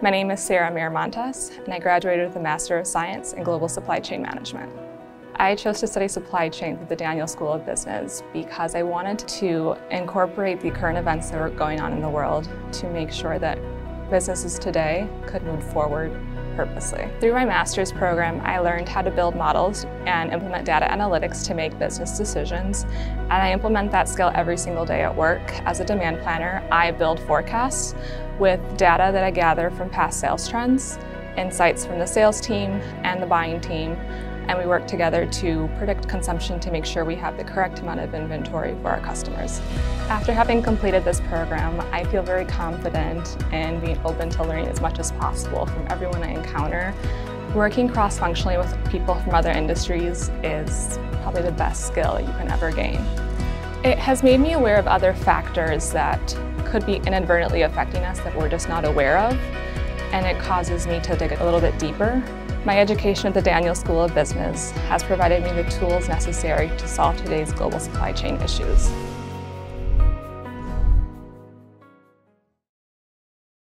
My name is Sarah Miramontes, and I graduated with a Master of Science in Global Supply Chain Management. I chose to study supply chain through the Daniels School of Business because I wanted to incorporate the current events that were going on in the world to make sure that businesses today could move forward purposely. Through my master's program, I learned how to build models and implement data analytics to make business decisions, and I implement that skill every single day at work. As a demand planner, I build forecasts with data that I gather from past sales trends, insights from the sales team and the buying team, and we work together to predict consumption to make sure we have the correct amount of inventory for our customers. After having completed this program, I feel very confident in being open to learning as much as possible from everyone I encounter. Working cross-functionally with people from other industries is probably the best skill you can ever gain. It has made me aware of other factors that could be inadvertently affecting us that we're just not aware of, and it causes me to dig a little bit deeper. My education at the Daniels School of Business has provided me the tools necessary to solve today's global supply chain issues.